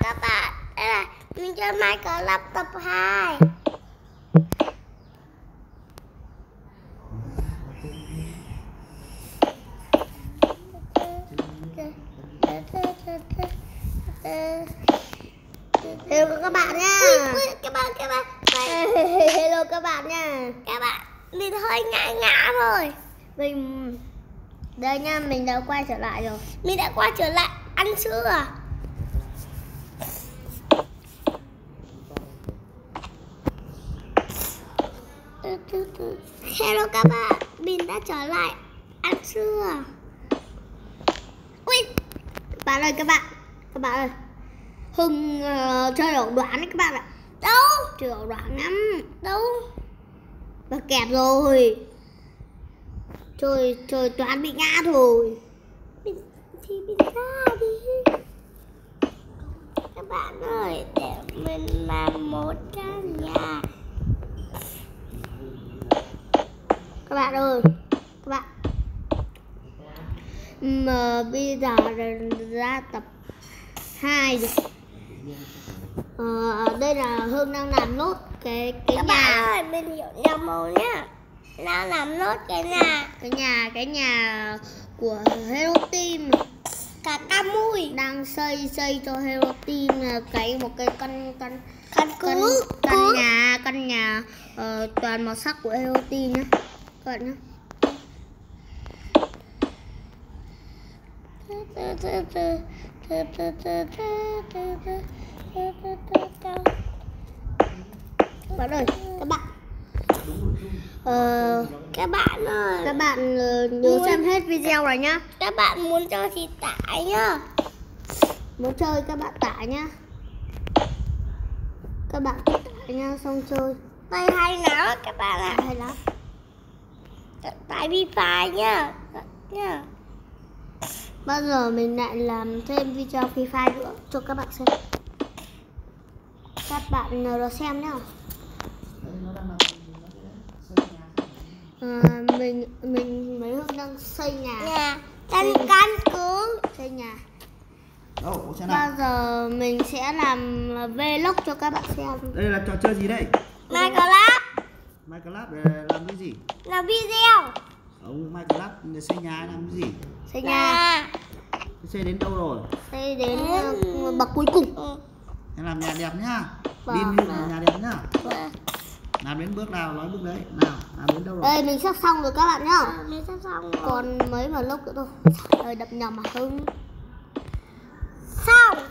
chào các bạn. Đây là mình chơi Michael lắp tập 2. Hello các bạn nha. Các bạn. Hello các bạn nha. Các bạn, mình hơi ngã rồi. Mình đây nha, mình đã quay trở lại rồi. Mình đã quay trở lại ăn sữa à? Hello các bạn, mình đã trở lại ăn trưa. Ui, các bạn ơi, Hưng chơi ẩu đoán đấy các bạn ạ. Đâu? Chơi ẩu đoán lắm. Đâu? Và kẹp rồi. Trời toán bị ngã rồi. Thì mình ra đi. Các bạn ơi, để mình làm một căn nhà. Các bạn ơi, các bạn mà bây giờ ra tập 2 rồi. Đây là Hương đang làm nốt cái các nhà. Các bạn ơi, mình hiểu nhau màu nhá. Đang làm nốt cái nhà của Hero Team. Cả ca mui đang xây cho Hero Team một cái căn nhà toàn màu sắc của Hero Team nhá. Các bạn nhá. Các bạn ơi, các bạn nhớ xem hết video này nhá. Các bạn muốn chơi thì tải nhá. Muốn chơi các bạn tải nhá. Các bạn tải nhá, xong chơi. Đây hay lắm các bạn ạ. Hay lắm. Tải Free Fire nhá. Bao giờ mình lại làm thêm video Free Fire nữa cho các bạn xem. Các bạn nhớ xem nhá. Mình mấy hôm đang xây nhà căn cứ xây nhà. Bao giờ mình sẽ làm vlog cho các bạn xem. Đây là trò chơi gì đây? Michael làm cái gì? Làm video. Ông Michael xây nhà làm cái gì? Xây nhà. Xây đến đâu rồi? Xây đến bậc cuối cùng. Em làm nhà đẹp nhá. Bim làm nhà đẹp nhá. Làm đến bước nào nói bước đấy. Nào, làm đến đâu rồi? Đây mình sắp xong rồi các bạn nhá. Mình sắp xong rồi. Còn mấy vào lúc nữa thôi. Trời, đập nhầm mà Hưng. Xong.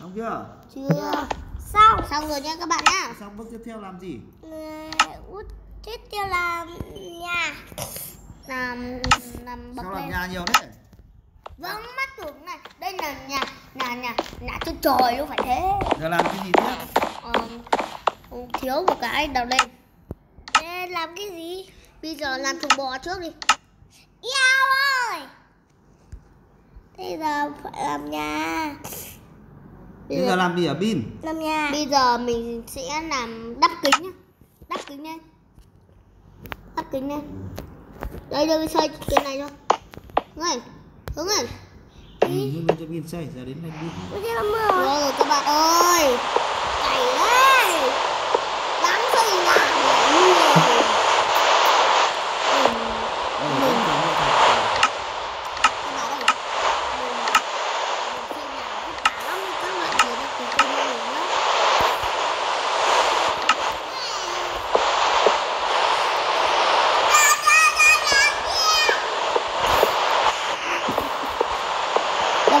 Xong chưa? Chưa. Xong. Xong rồi nha các bạn nhá. Xong bước tiếp theo làm gì? Tiếp theo làm nhà. Làm bậc lên. Sao làm nhà nhiều thế? Vâng mắt tưởng này. Đây là nhà trên trời luôn phải thế. Giờ làm cái gì tiếp? Thiếu một cái đào lên. Nên làm cái gì? Bây giờ làm thùng bò trước đi. Eo ơi. Bây giờ phải làm nhà. Bây giờ làm gì ở Bim? Làm nhà. Bây giờ mình sẽ làm đắp kính nhá. Đắp kính lên. Đây mình xây cái này thôi. Hướng này. Hướng lên cho Bim xây. Giờ đến đây Bim. Rồi các bạn ơi. Cày ơi. Các